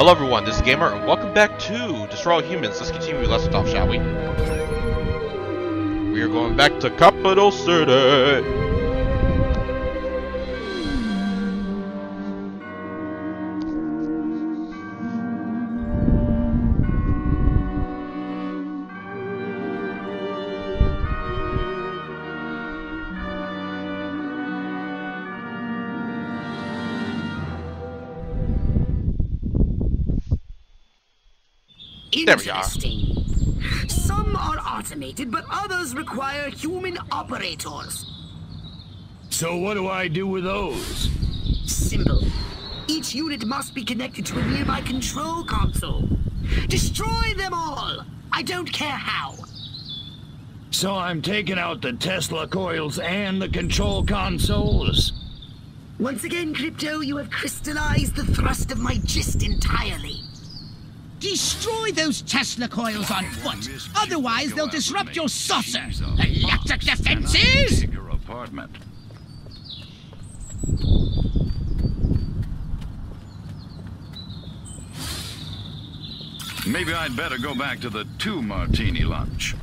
Hello everyone, this is Gamer, and welcome back to Destroy All Humans. Let's continue last stop, shall we? We are going back to Capital City! There we are. Some are automated, but others require human operators. So what do I do with those? Simple. Each unit must be connected to a nearby control console. Destroy them all! I don't care how. So I'm taking out the Tesla coils and the control consoles. Once again, Crypto, you have crystallized the thrust of my gist entirely. Destroy those Tesla coils on foot, otherwise they'll disrupt your saucer. Electric defenses! Maybe I'd better go back to the 2-martini lunch.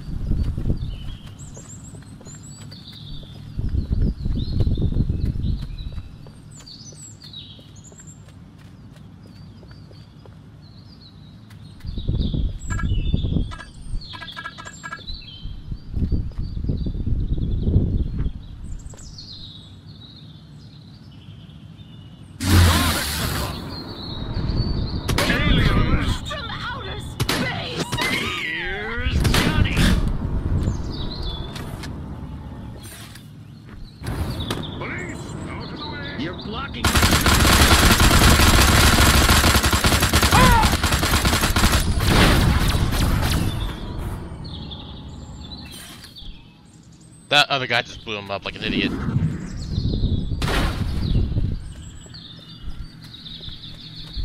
That other guy just blew him up like an idiot.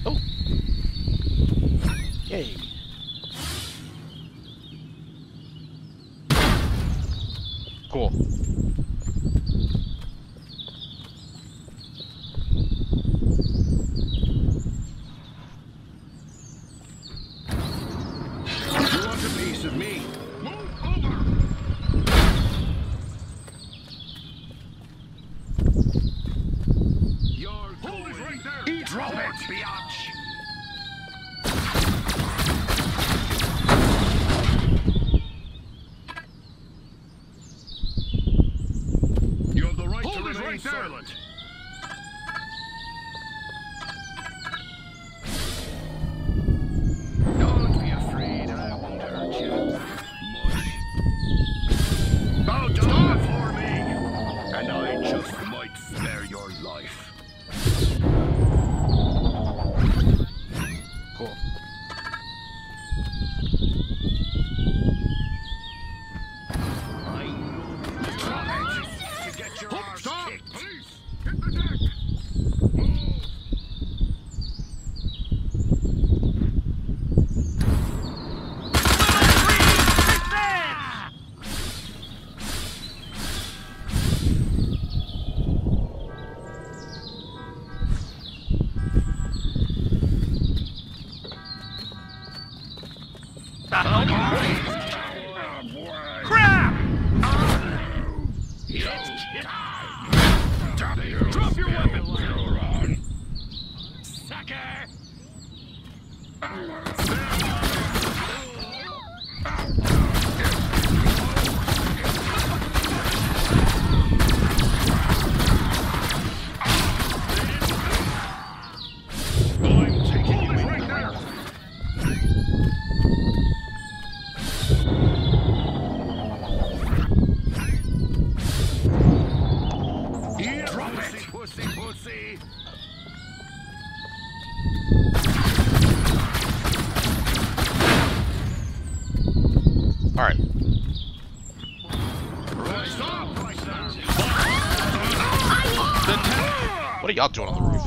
Oh! Yay! Cool. Y'all doing on the roof?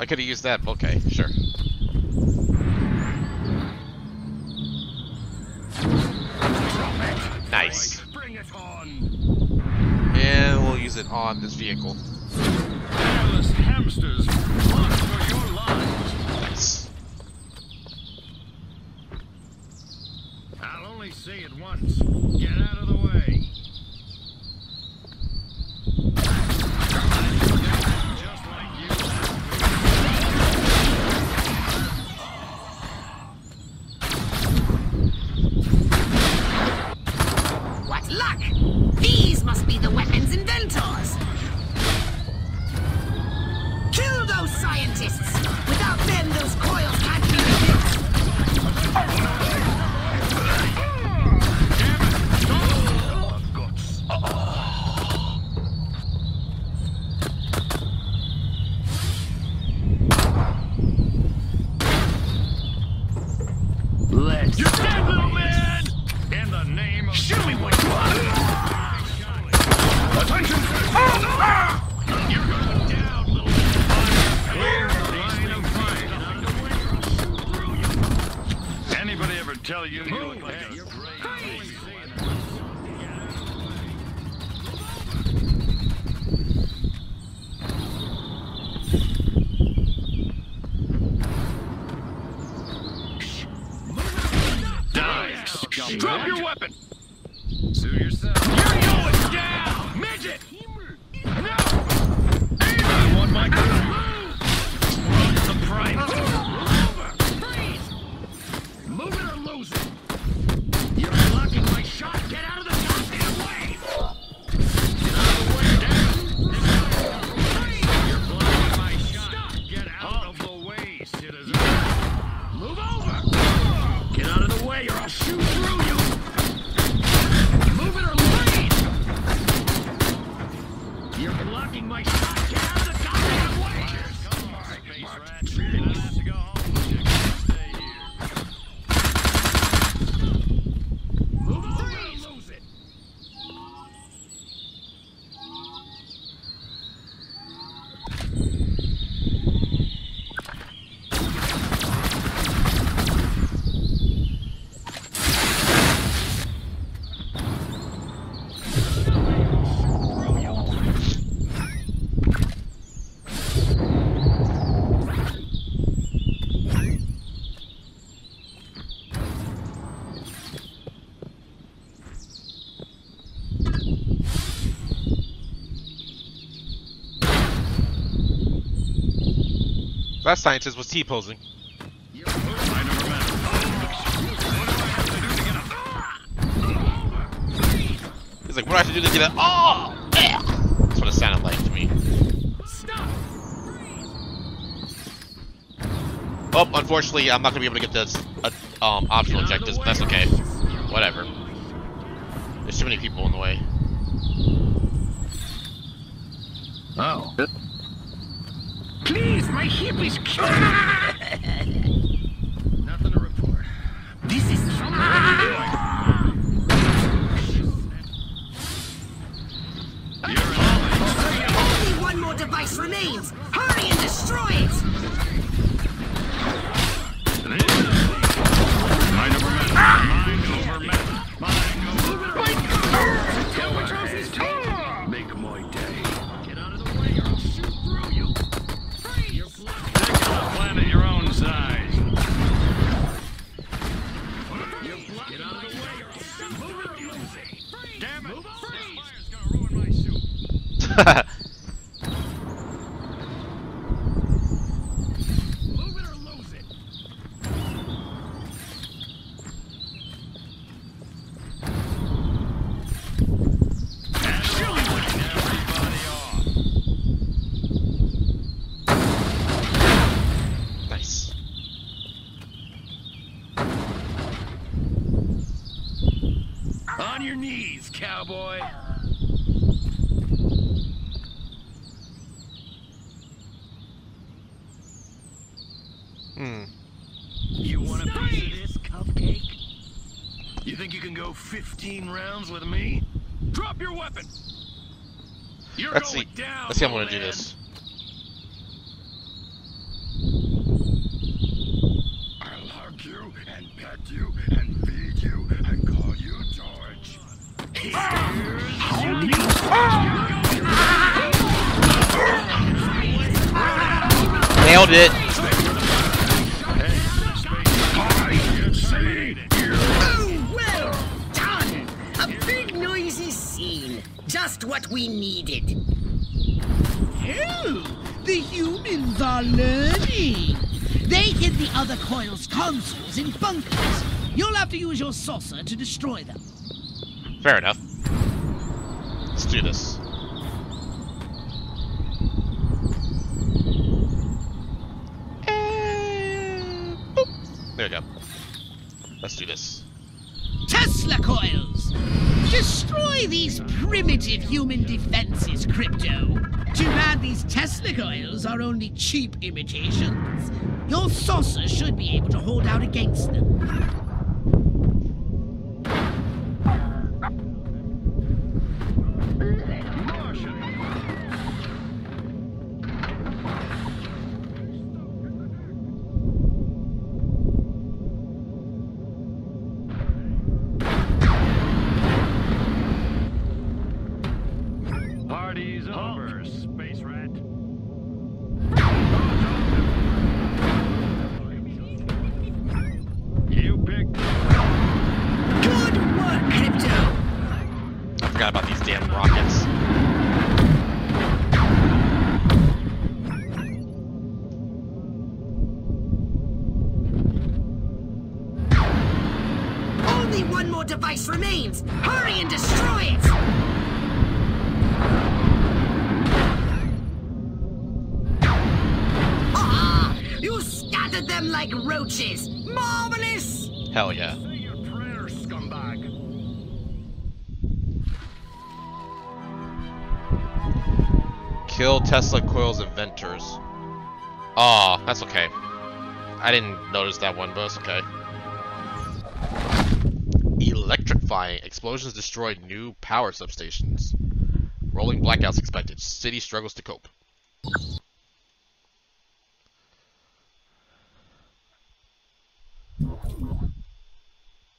I could have used that, but okay, sure. Nice. Bring it on. And we'll use it on this vehicle. Careless hamsters, monitor your lines. Nice. I'll only see it once. Get out of the way. That scientist was T-posing. He's like, what do I have to do to get it? Oh! That's what it sounded like to me. Oh, unfortunately, I'm not gonna be able to get this optional objectives, but that's okay. Whatever. There's too many people in the way. Oh. Please, my hip is cured. Nothing to report. This is trouble. Only one more device remains. Hurry and destroy it. Mind over matter. Mind over matter. Let's see how I'm gonna do this. Nailed it. Oh, well done. A big noisy scene. Just what we needed. Oh, the humans are learning. They hid the other coils' consoles in bunkers. You'll have to use your saucer to destroy them. Fair enough. Let's do this. There we go. Let's do this. Tesla coils! Destroy these primitive human defenses, Crypto. Too bad these Tesla coils are only cheap imitations. Your saucer should be able to hold out against them. Tesla coils inventors. Aw, that's okay. I didn't notice that one, but it's okay. Electrifying. Explosions destroy new power substations. Rolling blackouts expected. City struggles to cope.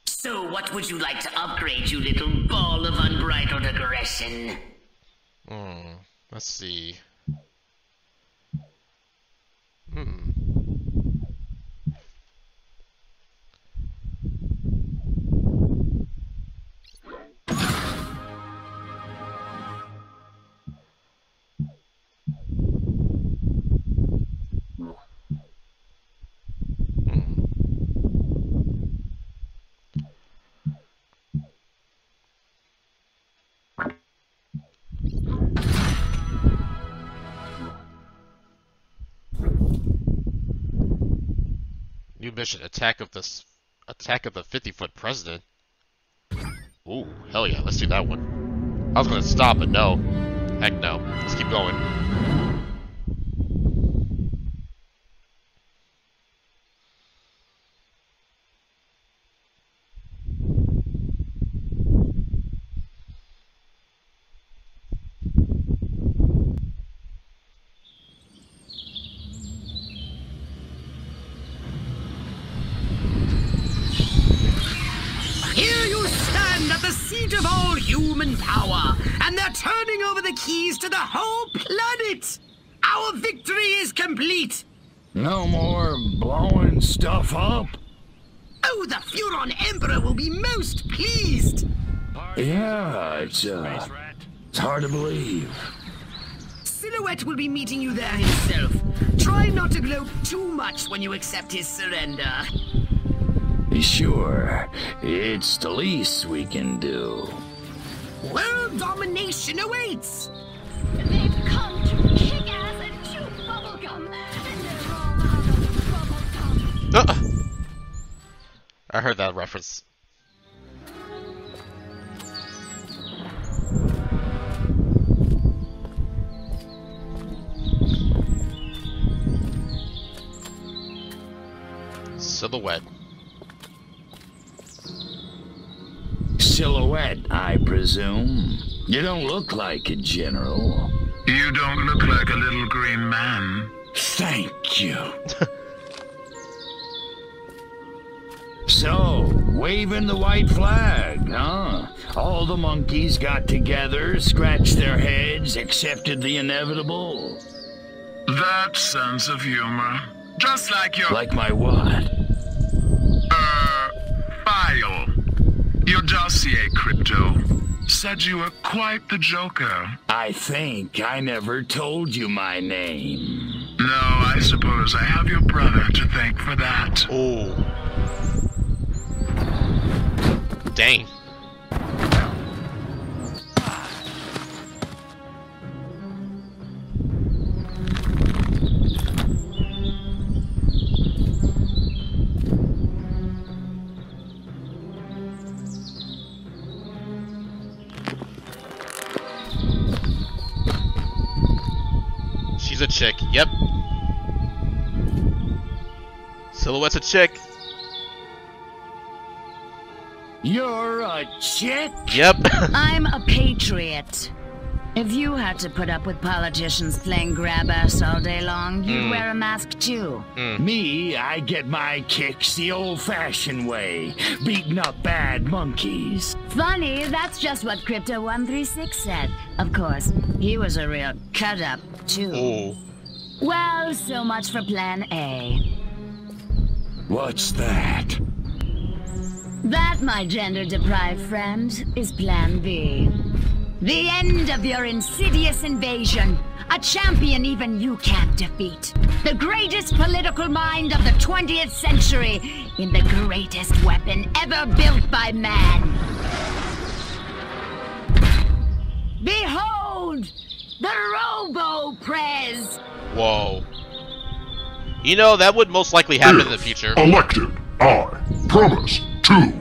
So what would you like to upgrade, you little ball of unbridled aggression? Let's see. Mission, attack of the 50-foot president. Ooh, hell yeah, let's do that one. I was gonna stop, but no. Heck no. Let's keep going. Keys to the whole planet! Our victory is complete! No more blowing stuff up? Oh, the Furon Emperor will be most pleased! Yeah, it's hard to believe. Silhouette will be meeting you there himself. Try not to gloat too much when you accept his surrender. Sure, it's the least we can do. World domination awaits! They've come to kick ass and chew bubblegum, and they're all out of bubblegum. I heard that reference. Silhouette. Silhouette, I presume. You don't look like a general. You don't look like a little green man. Thank you. So, waving the white flag, huh? All the monkeys got together, scratched their heads, accepted the inevitable. That sense of humor. Just like your... Like my what? File. Your dossier, Crypto. Said you were quite the joker. I think I never told you my name. No, I suppose I have your brother to thank for that. Oh. Dang. A chick. Yep. Silhouette's a chick. You're a chick? Yep. I'm a patriot. If you had to put up with politicians playing grab ass all day long, you'd wear a mask too. Me, I get my kicks the old-fashioned way, beating up bad monkeys. Funny, that's just what Crypto 136 said. Of course, he was a real cut-up too. Oh. Well, so much for Plan A. What's that? That, my gender-deprived friend, is Plan B. The end of your insidious invasion. A champion even you can't defeat. The greatest political mind of the 20th century in the greatest weapon ever built by man. Behold, the Robo-Prez. Whoa. You know, that would most likely happen in the future. Elected, I promise to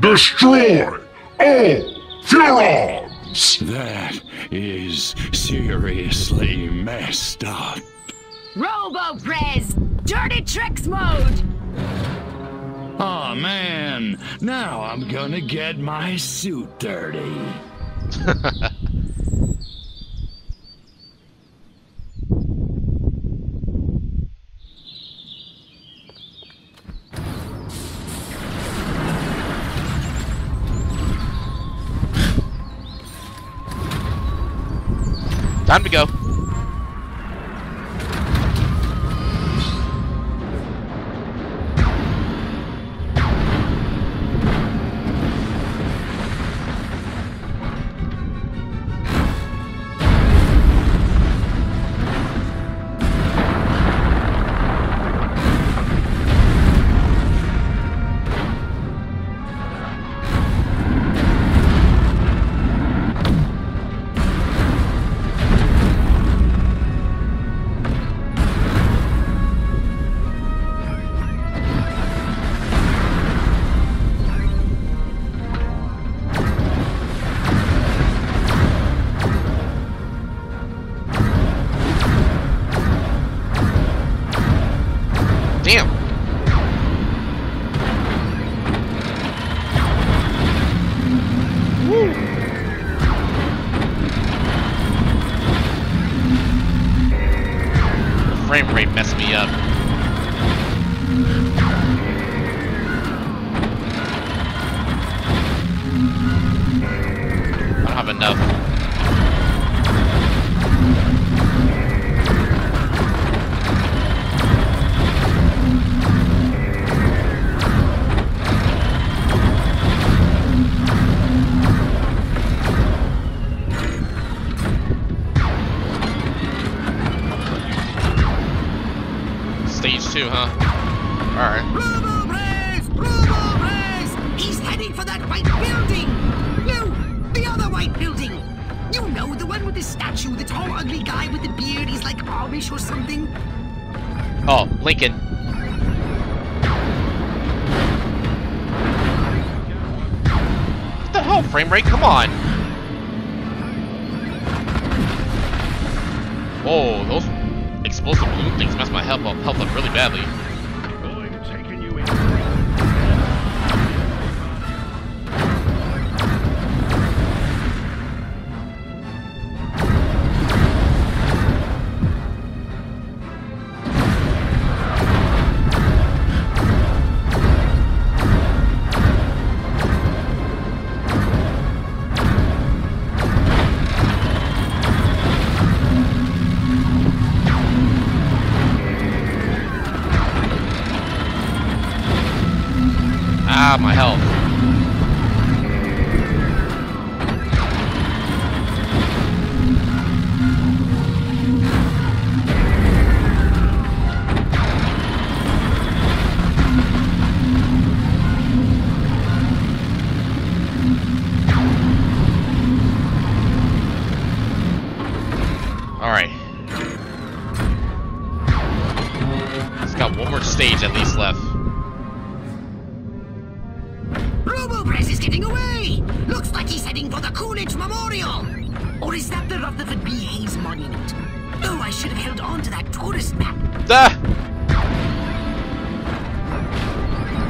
destroy all Furon. That is seriously messed up. Robo-Prez! Dirty tricks mode! Aw, man. Now I'm gonna get my suit dirty. Time to go. Lincoln. What the hell, frame rate? Come on! Whoa, those explosive blue things messed my health up really badly. have my health. Stage at least left. Robo-Prez is getting away! Looks like he's heading for the Coolidge Memorial! Or is that the Rutherford B. Hayes monument? Oh, I should have held on to that tourist map.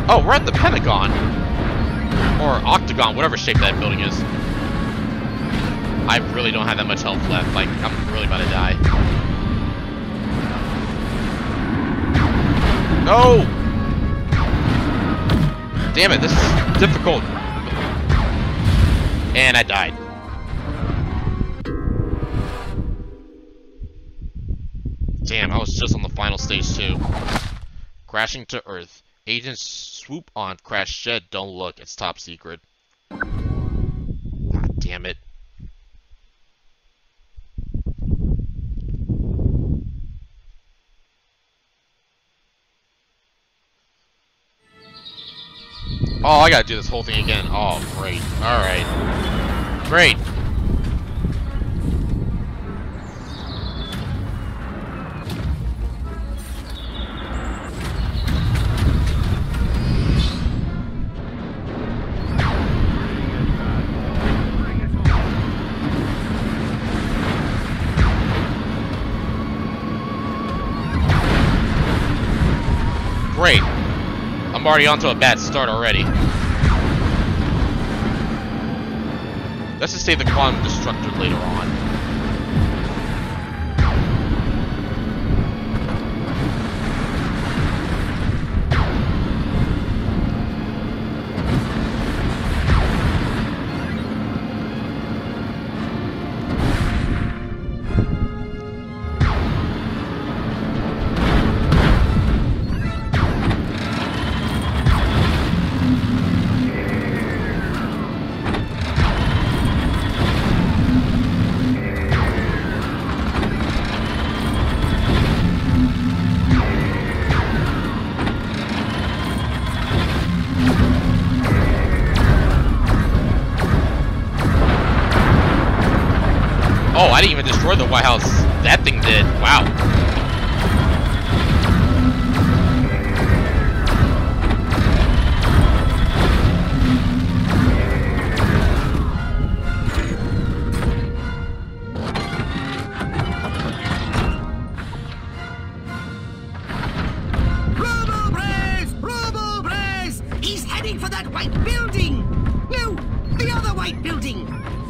Oh, we're at the Pentagon. Or Octagon, whatever shape that building is. I really don't have that much health left. Like, I'm really about to die. No! Damn it, this is difficult. And I died. Damn, I was just on the final stage too. Crashing to Earth. Agents swoop on crash shed. Don't look, it's top secret. God damn it. Oh, I gotta do this whole thing again. Oh, great. Alright. Great. Great. I'm already onto a bad start already. Let's just save the quantum destructor later on. Oh, I didn't even destroy the White House. That thing did. Wow. Robo-Prez! Robo-Prez! He's heading for that white building! No, the other white building!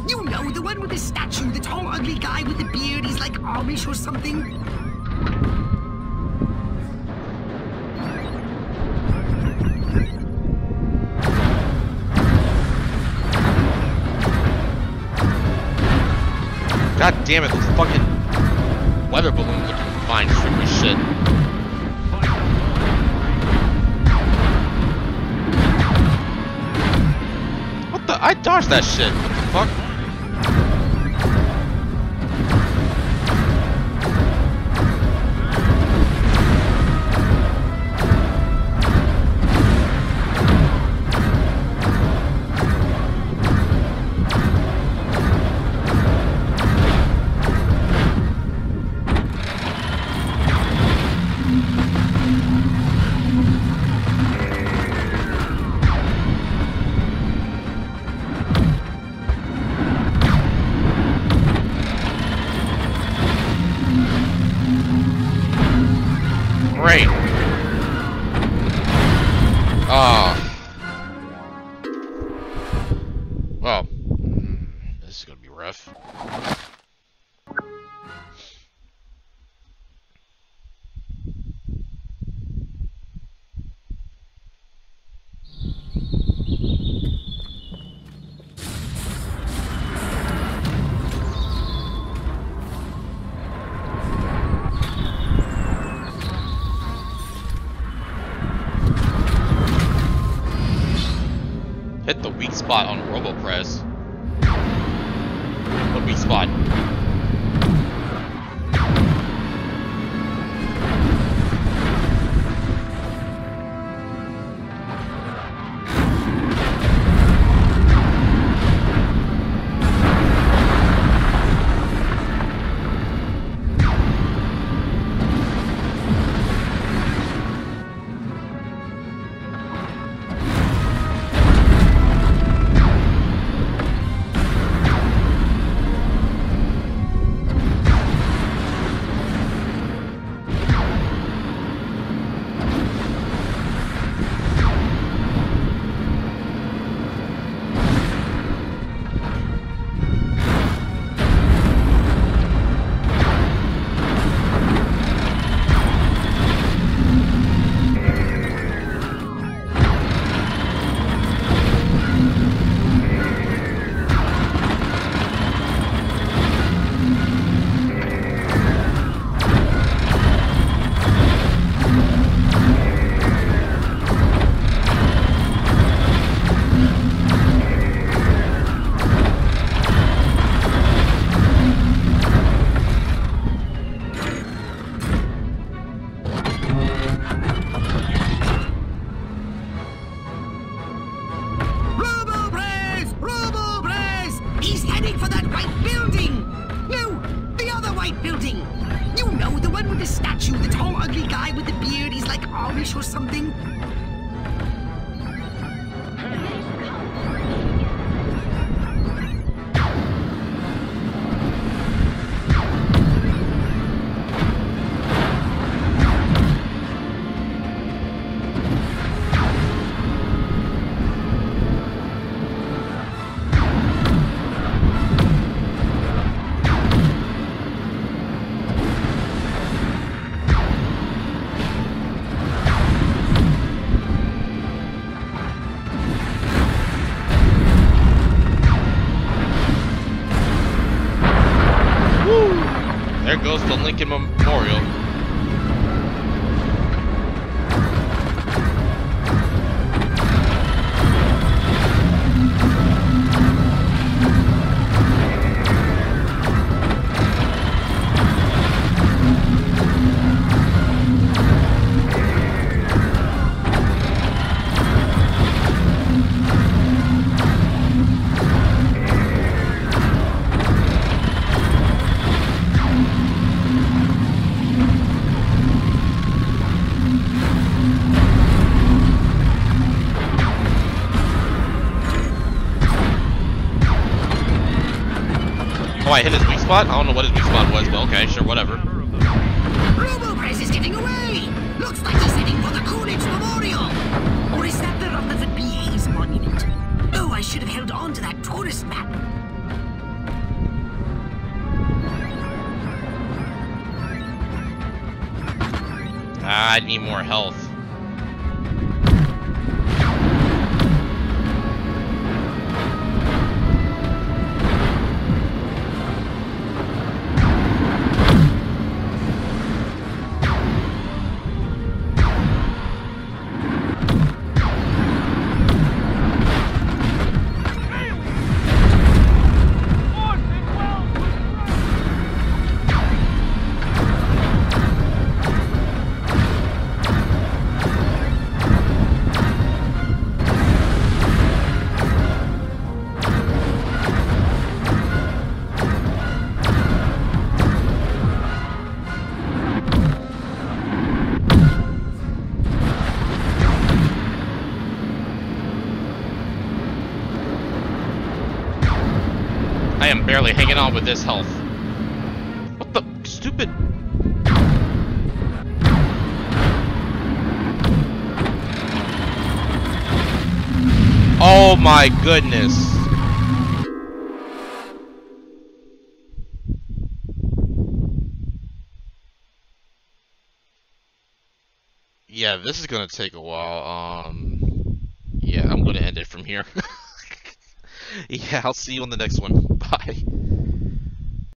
You know, the one with the statue, the tall, ugly guy with the beard, he's like Amish or something. God damn it, this fucking weather balloon looking fine freaking shit. What the? I dodged that shit. What the fuck? spot on Robo-Prez. What we spot? Goes to Lincoln Memorial. Oh, I hit his weak spot? I don't know what his weak spot was, but okay, sure, whatever. Robo-Prez is getting away! Looks like he's heading for the Coolidge Memorial! Or is that the Rutherford B. Hayes monument? Oh, I should have held on to that tourist map. Ah, I need more health. I'm barely hanging on with this health. What the stupid? Oh my goodness. Yeah, this is gonna take a while. Yeah, I'm gonna end it from here. Yeah, I'll see you on the next one. Bye.